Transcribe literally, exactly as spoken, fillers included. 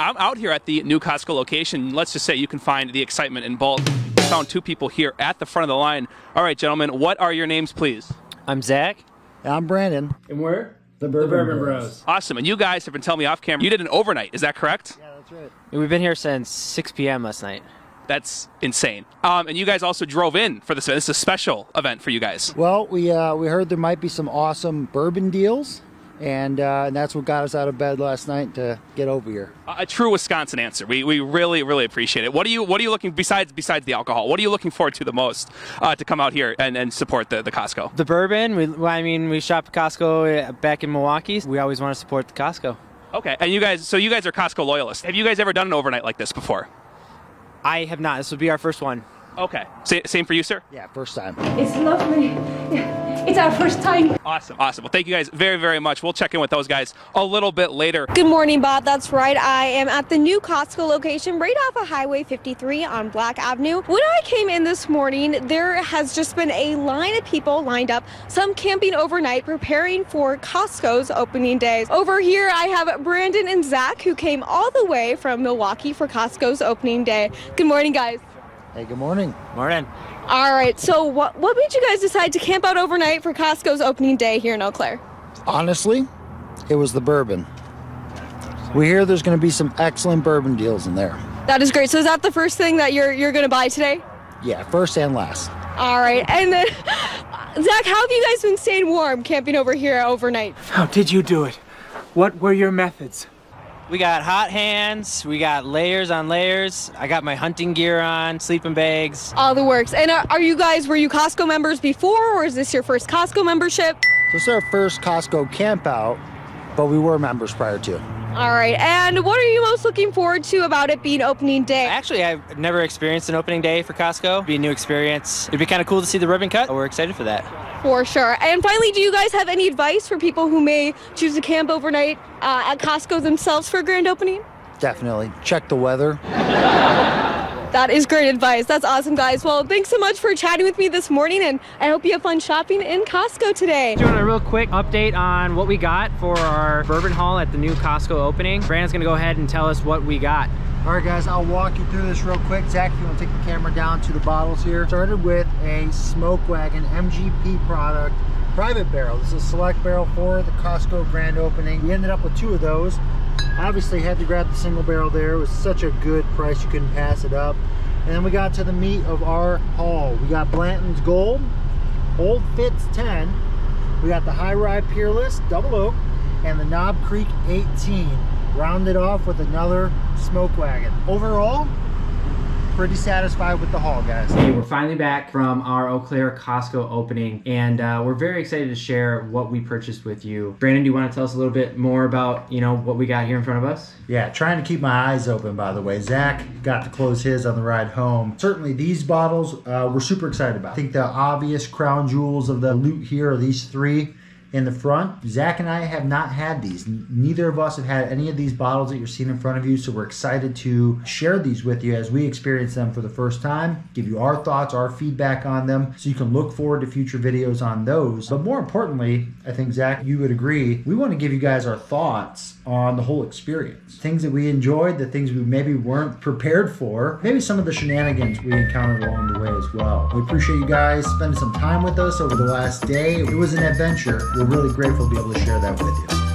I'm out here at the new Costco location. Let's just say you can find the excitement in bulk. We found two people here at the front of the line. All right, gentlemen, what are your names, please? I'm Zach. And I'm Brandon. And we're the Bourbon, the Bourbon Bros. Bros. Awesome. And you guys have been telling me off camera, you did an overnight. Is that correct? Yeah, that's right. We've been here since six P M last night. That's insane. Um, and you guys also drove in for this. This is a special event for you guys. Well, we, uh, we heard there might be some awesome bourbon deals. And, uh, and that's what got us out of bed last night to get over here. A true Wisconsin answer. We, we really, really appreciate it. What are you, what are you looking, besides besides the alcohol, what are you looking forward to the most uh, to come out here and, and support the, the Costco? The bourbon. We, I mean, we shop at Costco back in Milwaukee. We always want to support the Costco. Okay. And you guys, so you guys are Costco loyalists. Have you guys ever done an overnight like this before? I have not. This would be our first one. Okay. Sa- same for you, sir? Yeah, first time. It's lovely. Yeah. It's our first time. Awesome, awesome. Well, thank you guys very, very much. We'll check in with those guys a little bit later. Good morning, Bob. That's right. I am at the new Costco location right off of Highway fifty-three on Black Avenue. When I came in this morning, there has just been a line of people lined up, some camping overnight, preparing for Costco's opening days. Over here, I have Brandon and Zach, who came all the way from Milwaukee for Costco's opening day. Good morning, guys. Hey, good morning. Morning. All right, so what, what made you guys decide to camp out overnight for Costco's opening day here in Eau Claire? Honestly, it was the bourbon. We hear there's going to be some excellent bourbon deals in there. That is great. So is that the first thing that you're, you're going to buy today? Yeah, first and last. All right, and then, Zach, how have you guys been staying warm camping over here overnight? How did you do it? What were your methods? We got hot hands, we got layers on layers. I got my hunting gear on, sleeping bags. All the works. And are, are you guys, were you Costco members before, or is this your first Costco membership? This is our first Costco camp out, but we were members prior to. All right, and what are you most looking forward to about it being opening day? Actually, I've never experienced an opening day for Costco. It'd be a new experience. It'd be kind of cool to see the ribbon cut. We're excited for that. For sure. And finally, do you guys have any advice for people who may choose to camp overnight uh, at Costco themselves for a grand opening? Definitely. Check the weather. That is great advice. That's awesome, guys. Well, thanks so much for chatting with me this morning, and I hope you have fun shopping in Costco today. Doing a real quick update on what we got for our bourbon haul at the new Costco opening. Brandon's gonna go ahead and tell us what we got. All right, guys, I'll walk you through this real quick. Zach, if you wanna take the camera down to the bottles here. Started with a Smoke Wagon M G P product, private barrel. This is a select barrel for the Costco grand opening. We ended up with two of those. Obviously had to grab the single barrel there. It was such a good price, you couldn't pass it up. And then we got to the meat of our haul. We got Blanton's Gold, Old Fitz ten, we got the High Rye Peerless Double Oak, and the Knob Creek eighteen, rounded off with another Smoke Wagon. Overall, pretty satisfied with the haul, guys. Hey, we're finally back from our Eau Claire Costco opening, and uh, we're very excited to share what we purchased with you. Brandon, do you want to tell us a little bit more about, you know, what we got here in front of us? Yeah, trying to keep my eyes open, by the way. Zach got to close his on the ride home. Certainly these bottles uh, we're super excited about. I think the obvious crown jewels of the loot here are these three in the front. Zach and I have not had these. Neither of us have had any of these bottles that you're seeing in front of you, so we're excited to share these with you as we experience them for the first time, give you our thoughts, our feedback on them, so you can look forward to future videos on those. But more importantly, I think, Zach, you would agree, we want to give you guys our thoughts on the whole experience. Things that we enjoyed, the things we maybe weren't prepared for, maybe some of the shenanigans we encountered along the way as well. We appreciate you guys spending some time with us over the last day. It was an adventure. We're really grateful to be able to share that with you.